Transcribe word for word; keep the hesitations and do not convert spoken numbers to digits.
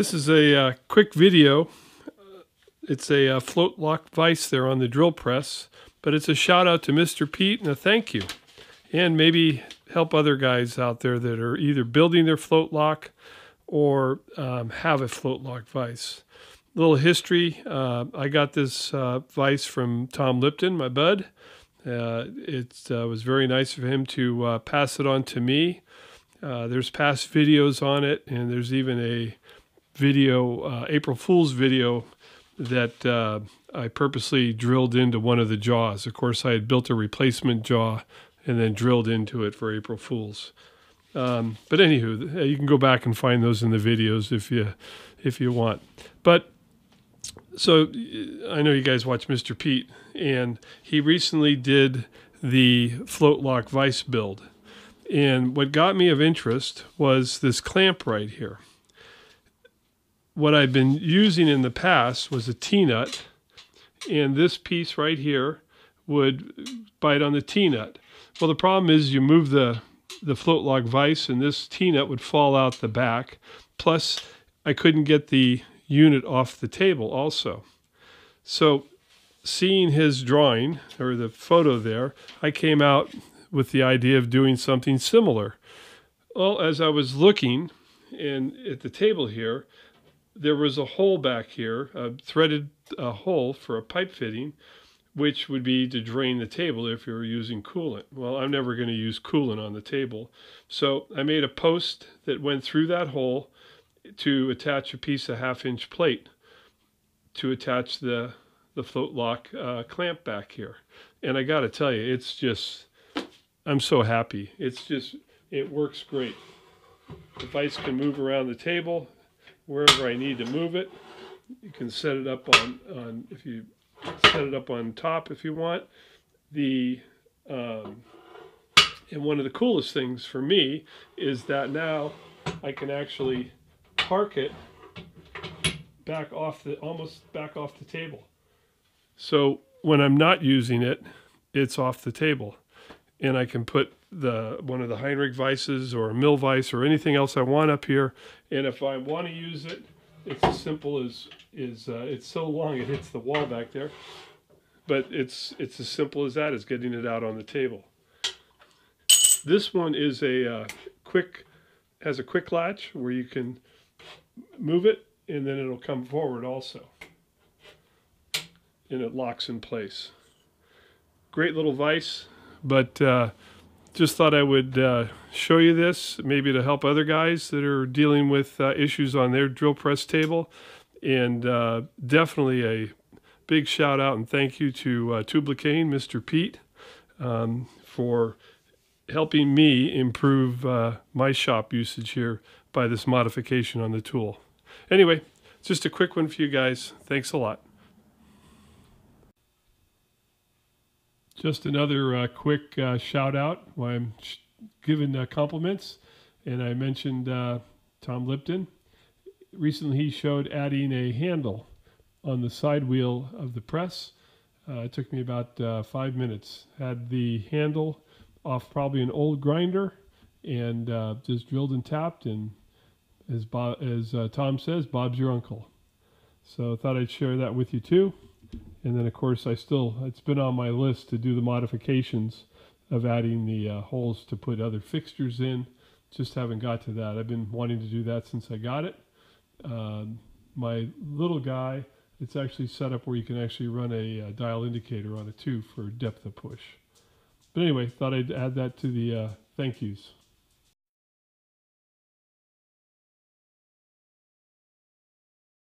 This is a uh, quick video. It's a uh, float lock vise there on the drill press, but it's a shout out to Mister Pete and a thank you, and maybe help other guys out there that are either building their float lock or um, have a float lock vise. Little history, uh, I got this uh, vise from Tom Lipton, my bud. Uh, it uh, was very nice of him to uh, pass it on to me. Uh, there's past videos on it, and there's even a video, uh, April Fool's video, that uh, I purposely drilled into one of the jaws. Of course, I had built a replacement jaw and then drilled into it for April Fool's. Um, but anywho, you can go back and find those in the videos if you if you want. But so I know you guys watch Mister Pete, and he recently did the float lock vise build. And what got me of interest was this clamp right here. What I've been using in the past was a T-nut, and this piece right here would bite on the T-nut. Well, the problem is you move the, the float lock vise and this T-nut would fall out the back. Plus, I couldn't get the unit off the table also. So, seeing his drawing, or the photo there, I came out with the idea of doing something similar. Well, as I was looking and at the table here, there was a hole back here, a threaded a hole for a pipe fitting, which would be to drain the table if you were using coolant. Well, I'm never going to use coolant on the table. So I made a post that went through that hole to attach a piece of half-inch plate to attach the, the float lock uh, clamp back here. And I got to tell you, it's just, I'm so happy. It's just, it works great. The vise can move around the table wherever I need to move it. You can set it up on, on if you set it up on top if you want. The um, and one of the coolest things for me is that now I can actually park it back off the almost back off the table. So when I'm not using it, it's off the table, and I can put the one of the Heinrich vises or a mill vise or anything else I want up here, and if I want to use it, it's as simple as is. Uh, it's so long it hits the wall back there, but it's it's as simple as that, is getting it out on the table. This one is a uh, quick has a quick latch where you can move it and then it'll come forward also, and it locks in place. Great little vise, but. Uh, Just thought I would uh, show you this, maybe to help other guys that are dealing with uh, issues on their drill press table. And uh, definitely a big shout out and thank you to uh, Tubalcain, Mister Pete, um, for helping me improve uh, my shop usage here by this modification on the tool. Anyway, just a quick one for you guys. Thanks a lot. Just another uh, quick uh, shout out while I'm giving uh, compliments. And I mentioned uh, Tom Lipton. Recently he showed adding a handle on the side wheel of the press. Uh, it took me about uh, five minutes. Had the handle off probably an old grinder and uh, just drilled and tapped. And as, Bob, as uh, Tom says, Bob's your uncle. So I thought I'd share that with you too. And then, of course, I still, it's been on my list to do the modifications of adding the uh, holes to put other fixtures in. Just haven't got to that. I've been wanting to do that since I got it. Um, my little guy, it's actually set up where you can actually run a uh, dial indicator on it too for depth of push. But anyway, thought I'd add that to the uh, thank yous.